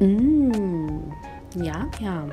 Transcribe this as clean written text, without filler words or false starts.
Yum, yum.